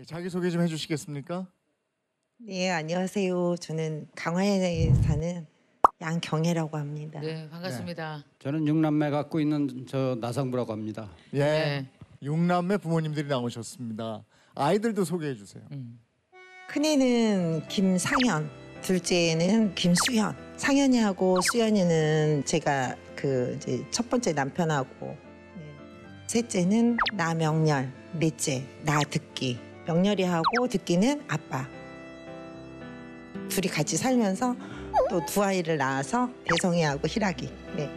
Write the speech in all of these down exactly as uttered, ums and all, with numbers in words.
예, 자기소개 좀 해주시겠습니까? 네, 안녕하세요. 저는 강화에 사는 양경혜라고 합니다. 네, 반갑습니다. 예. 저는 육남매 갖고 있는 저 나상부라고 합니다. 예, 네. 육남매 부모님들이 나오셨습니다. 아이들도 소개해 주세요. 음. 큰애는 김상현, 둘째는 김수현. 상현이하고 수현이는 제가 그 이제 첫 번째 남편하고, 네. 셋째는 나명렬, 넷째 나득기. 명렬이하고 득기는 아빠. 둘이 같이 살면서 또 두 아이를 낳아서 대성이하고 희락이. 네.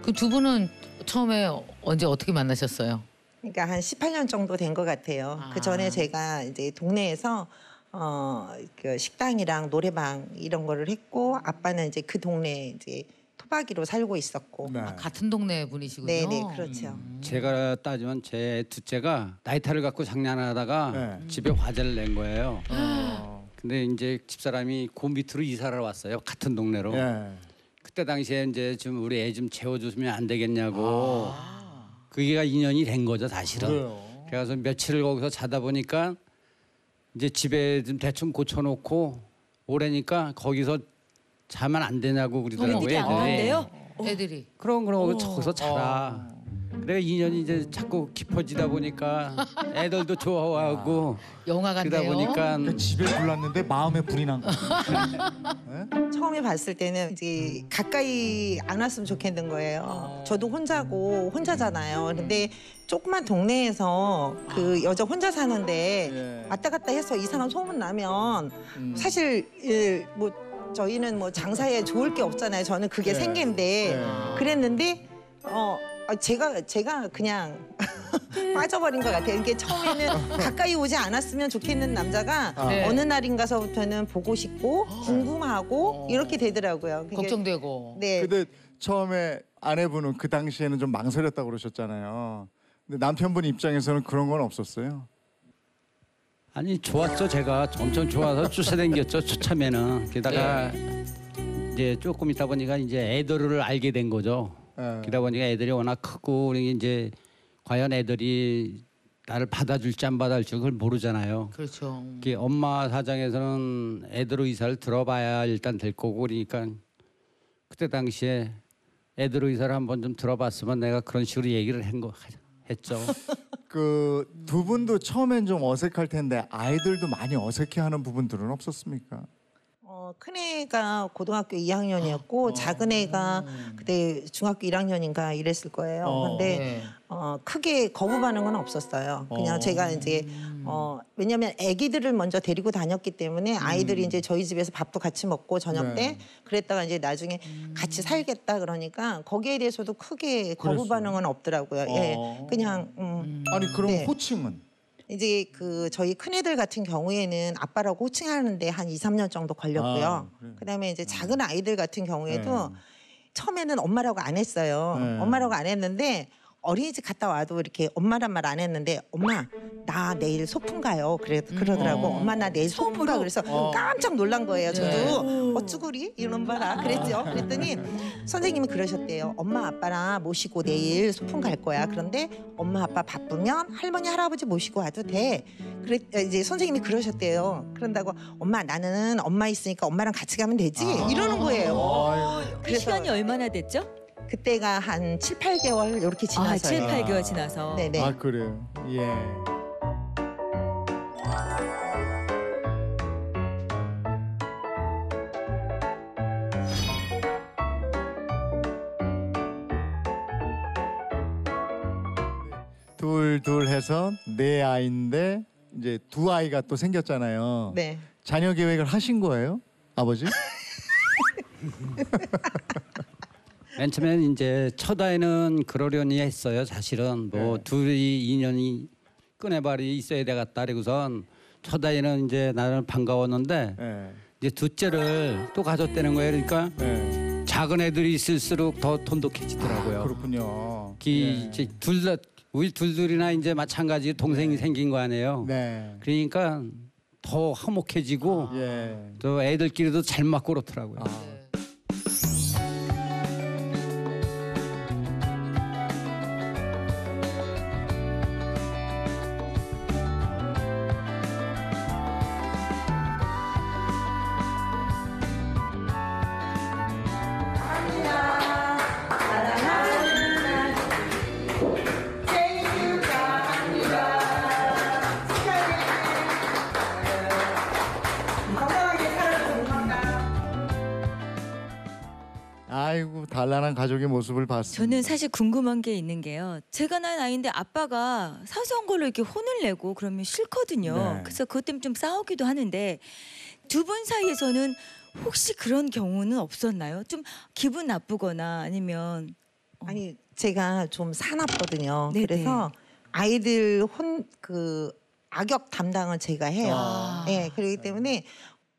그 두 분은 처음에 언제 어떻게 만나셨어요? 그러니까 한 십팔 년 정도 된 것 같아요. 아. 그 전에 제가 이제 동네에서 어, 그 식당이랑 노래방 이런 거를 했고, 아빠는 이제 그 동네 이제 토박이로 살고 있었고. 네. 아, 같은 동네 분이시군요. 네, 네, 그렇죠. 음. 제가 따지면 제 둘째가 나이타를 갖고 장난하다가 네. 집에 화재를 낸 거예요. 어. 근데 이제 집사람이 그 밑으로 이사를 왔어요. 같은 동네로. 네. 그때 당시에 이제 좀 우리 애 좀 재워주면 안 되겠냐고. 아. 그게가 인연이 된 거죠, 사실은. 그래요. 그래서 며칠을 거기서 자다 보니까 이제 집에 좀 대충 고쳐놓고 오래니까 거기서 자면 안 되냐고 그러더라고요. 애들이 안 된대요? 애들이. 그럼 그럼 거기서 자라. 그래서 인연이 이제 자꾸 깊어지다 보니까 애들도 좋아하고. 영화 같네요. 그러다 보니까 그러니까 집에 불났는데 마음에 불이 난 거예요. 네? 처음에 봤을 때는 이제 가까이 안 왔으면 좋겠는 거예요. 저도 혼자고 혼자잖아요. 근데 조그만 동네에서 그 여자 혼자 사는데 왔다 갔다 해서 이 사람 소문 나면 사실 뭐 저희는 뭐 장사에 좋을 게 없잖아요. 저는 그게 네. 생계인데 네. 그랬는데 어 제가 제가 그냥 빠져버린 것 같아요. 이게 처음에는 가까이 오지 않았으면 좋겠는 남자가 네. 어느 날인가서부터는 보고 싶고 궁금하고 이렇게 되더라고요. 그게, 걱정되고. 네. 근데 처음에 아내분은 그 당시에는 좀 망설였다고 그러셨잖아요. 근데 남편분 입장에서는 그런 건 없었어요? 아니 좋았죠. 제가 엄청 좋아서 쫓아다녔죠. 초참에는. 게다가 네. 이제 조금 있다 보니까 이제 애들을 알게 된 거죠. 네. 그러다 보니까 애들이 워낙 크고 우리 이제 과연 애들이 나를 받아줄지 안 받아줄지 그걸 모르잖아요. 그렇죠. 이게 엄마 사장에서는 애들 의사를 들어봐야 일단 될 거고, 그러니까 그때 당시에 애들 의사를 한번 좀 들어봤으면 내가 그런 식으로 얘기를 한 거 했죠. 그 두 분도 처음엔 좀 어색할 텐데 아이들도 많이 어색해하는 부분들은 없었습니까? 어, 큰애가 고등학교 이 학년이었고 어. 작은애가 그때 중학교 일 학년인가 이랬을 거예요. 어. 근데 네. 어, 크게 거부하는 건 없었어요. 그냥 어. 제가 이제 어, 왜냐면 아기들을 먼저 데리고 다녔기 때문에 아이들이 음. 이제 저희 집에서 밥도 같이 먹고 저녁 네. 때 그랬다가 이제 나중에 음. 같이 살겠다 그러니까 거기에 대해서도 크게 거부 반응은 없더라고요. 어. 예, 그냥 음. 아니 그럼 네. 호칭은? 이제 그 저희 큰애들 같은 경우에는 아빠라고 호칭하는데 한 이 삼 년 정도 걸렸고요. 아, 그래. 그다음에 이제 작은 아이들 같은 경우에도 네. 처음에는 엄마라고 안 했어요. 네. 엄마라고 안 했는데 어린이집 갔다 와도 이렇게 엄마란 말 안 했는데 엄마 나 내일 소풍 가요. 그래 그러더라고. 음, 어. 엄마 나 내일 소풍 가. 그래서 어. 깜짝 놀란 거예요. 저도 네. 어쭈구리 이런 봐라 그랬죠. 그랬더니 선생님이 그러셨대요. 엄마 아빠랑 모시고 내일 소풍 갈 거야. 그런데 엄마 아빠 바쁘면 할머니 할아버지 모시고 와도 돼. 그래 이제 선생님이 그러셨대요. 그런다고 엄마 나는 엄마 있으니까 엄마랑 같이 가면 되지. 아. 이러는 거예요. 어. 그래서, 시간이 얼마나 됐죠? 그때가 한 칠, 팔 개월 이렇게 지나서요. 아, 칠, 팔 개월 지나서. 네네. 아, 그래요. 예. 둘둘 해서 네 아이인데 이제 두 아이가 또 생겼잖아요. 네. 자녀 계획을 하신 거예요? 아버지? 맨 처음에 이제 첫 아이는 그러려니 했어요. 사실은 뭐 네. 둘이 인연이 끈에발이 있어야 되겠다. 그리고선 첫 아이는 이제 나는 반가웠는데 네. 이제 둘째를 또 가졌다는 거예요. 그러니까 네. 작은 애들이 있을수록 더 돈독해지더라고요. 아, 그렇군요. 네. 이제 둘 다 우리 둘둘이나 이제 마찬가지 동생이 네. 생긴 거 아니에요. 네. 그러니까 더 화목해지고 아, 예. 또 애들끼리도 잘 맞고 그렇더라고요. 아. 아이고 단란한 가족의 모습을 봤어요. 저는 사실 궁금한 게 있는 게요. 제가 낳은 아이인데 아빠가 사소한 걸로 이렇게 혼을 내고 그러면 싫거든요. 네. 그래서 그것 때문에 좀 싸우기도 하는데 두 분 사이에서는 혹시 그런 경우는 없었나요? 좀 기분 나쁘거나 아니면 어. 아니 제가 좀 사납거든요. 네네. 그래서 아이들 혼 그 악역 담당을 제가 해요. 아. 네, 그렇기 때문에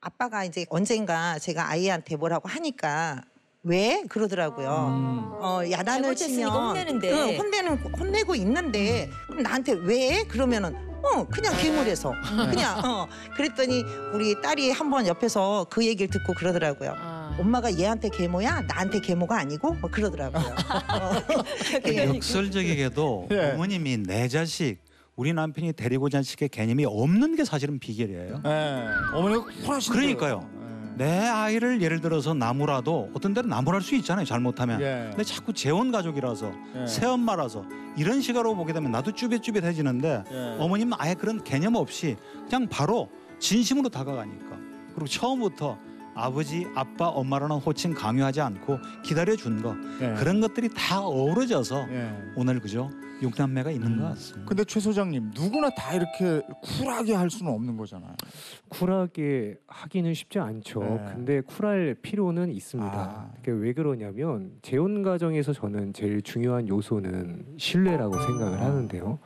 아빠가 이제 언젠가 제가 아이한테 뭐라고 하니까 왜 그러더라고요. 음. 어, 야단을 치면 혼내는데. 응, 혼내는 혼내고 있는데 음. 그럼 나한테 왜 그러면은. 어 그냥 괴물에서 그냥 어 그랬더니 우리 딸이 한번 옆에서 그 얘기를 듣고 그러더라고요. 아. 엄마가 얘한테 계모야? 나한테 계모가 아니고? 뭐 그러더라고요. 어. 역설적이게도 네. 부모님이 내 자식 우리 남편이 데리고 온 자식의 개념이 없는 게 사실은 비결이에요. 네. 어머니가 쿨하시죠. 그러니까요. 네. 내 아이를 예를 들어서 나무라도 어떤 데는 나무랄 수 있잖아요. 잘못하면. 예. 근데 자꾸 재혼 가족이라서 예. 새엄마라서 이런 시각으로 보게 되면 나도 쭈뼛쭈뼛해지는데 예. 어머님은 아예 그런 개념 없이 그냥 바로 진심으로 다가가니까. 그리고 처음부터 아버지, 아빠, 엄마라는 호칭 강요하지 않고 기다려준 거 예. 그런 것들이 다 어우러져서 예. 오늘 그죠? 용남매가 있는 음. 것 같습니다. 근데 최 소장님 누구나 다 이렇게 쿨하게 할 수는 없는 거잖아요. 쿨하게 하기는 쉽지 않죠. 네. 근데 쿨할 필요는 있습니다. 아. 그게 왜 그러냐면 재혼 가정에서 저는 제일 중요한 요소는 신뢰라고 생각을 하는데요.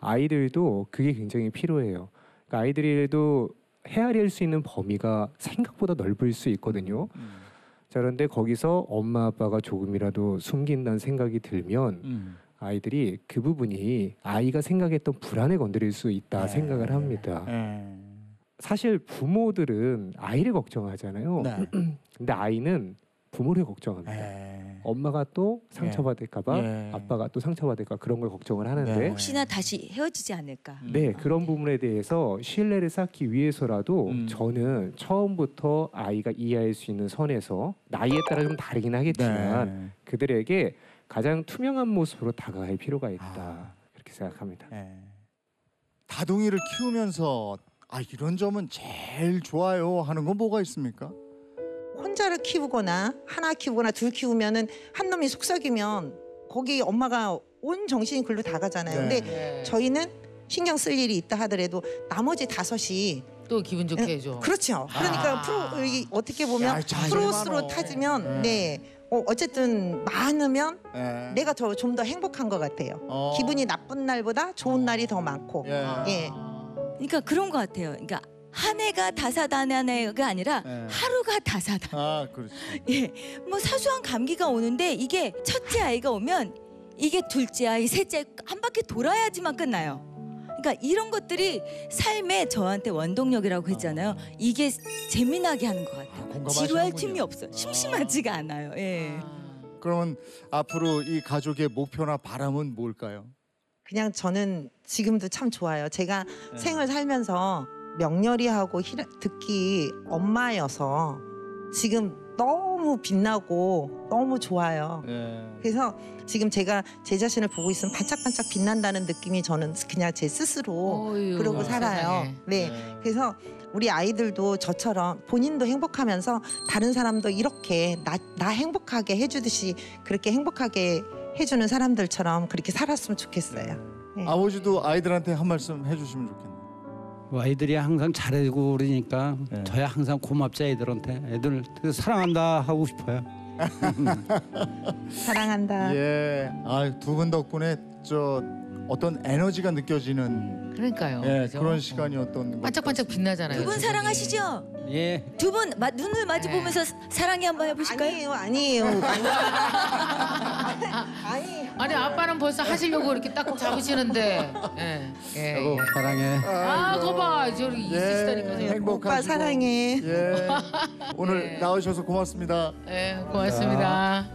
아이들도 그게 굉장히 필요해요. 그러니까 아이들에도 헤아릴 수 있는 범위가 생각보다 넓을 수 있거든요. 음. 자, 그런데 거기서 엄마 아빠가 조금이라도 숨긴다는 생각이 들면 음. 아이들이 그 부분이 아이가 생각했던 불안에 건드릴 수 있다 네. 생각을 합니다. 네. 사실 부모들은 아이를 걱정하잖아요. 네. 근데 아이는 부모를 걱정합니다. 네. 엄마가 또 상처받을까 봐 네. 아빠가 또 상처받을까 그런 걸 걱정을 하는데 네. 혹시나 다시 헤어지지 않을까. 네. 그런 부분에 대해서 신뢰를 쌓기 위해서라도 음. 저는 처음부터 아이가 이해할 수 있는 선에서 나이에 따라 좀 다르긴 하겠지만 네. 그들에게 가장 투명한 모습으로 다가갈 필요가 있다. 아, 그렇게 생각합니다. 네. 다둥이를 키우면서 아 이런 점은 제일 좋아요 하는 건 뭐가 있습니까? 혼자를 키우거나 하나 키우거나 둘 키우면은 한 놈이 속삭이면 거기 엄마가 온 정신이 글로 다 가잖아요. 네. 근데 저희는 신경 쓸 일이 있다 하더라도 나머지 다섯이 또 기분 좋게 해 줘. 그렇죠. 그러니까 아. 프로 여기 어떻게 보면 야, 프로스로 타지면 네. 네. 어쨌든 많으면 예. 내가 더 좀 더 행복한 것 같아요. 어. 기분이 나쁜 날보다 좋은 날이 더 많고. 예. 예. 그러니까 그런 것 같아요. 그러니까 한 해가 다사다난 해가 아니라 예. 하루가 다사다난. 아, 그렇지. 예, 뭐 사소한 감기가 오는데 이게 첫째 아이가 오면 이게 둘째 아이, 셋째 한 바퀴 돌아야지만 끝나요. 그러니까 이런 것들이 삶의 저한테 원동력이라고 했잖아요. 아. 이게 재미나게 하는 것 같아요. 아, 지루할 틈이 없어요. 심심하지가 아. 않아요. 예. 아. 그러면 앞으로 이 가족의 목표나 바람은 뭘까요? 그냥 저는 지금도 참 좋아요. 제가 네. 생을 살면서 명렬이하고 희락, 득기 엄마여서 지금 너무 빛나고 너무 좋아요. 네. 그래서 지금 제가 제 자신을 보고 있으면 반짝반짝 빛난다는 느낌이 저는 그냥 제 스스로 어휴, 그러고 살아요. 네. 네. 그래서 우리 아이들도 저처럼 본인도 행복하면서 다른 사람도 이렇게 나, 나 행복하게 해주듯이 그렇게 행복하게 해주는 사람들처럼 그렇게 살았으면 좋겠어요. 네. 아버지도 아이들한테 한 말씀 해주시면 좋겠네요. 아이들이 항상 잘해주고 그러니까 네. 저야 항상 고맙지 애들한테. 애들 사랑한다 하고 싶어요. 사랑한다. 예, 아, 두 분 덕분에 저 어떤 에너지가 느껴지는 그러니까요. 예, 그렇죠? 그런 시간이었던 어. 반짝반짝 빛나잖아요. 두 분 사랑하시죠? 예. 두 분 눈을 마주 보면서 예. 사랑해 한번 해보실까요? 아니에요, 아니에요. 아니. 아니 아빠는 벌써 하시려고 이렇게 딱 잡으시는데. 예. 예. 여보, 예. 사랑해. 아, 그거 봐. 저기 있으시다니까요. 예, 오빠 사랑해. 예. 오늘 예. 나오셔서 고맙습니다. 예, 고맙습니다. 야.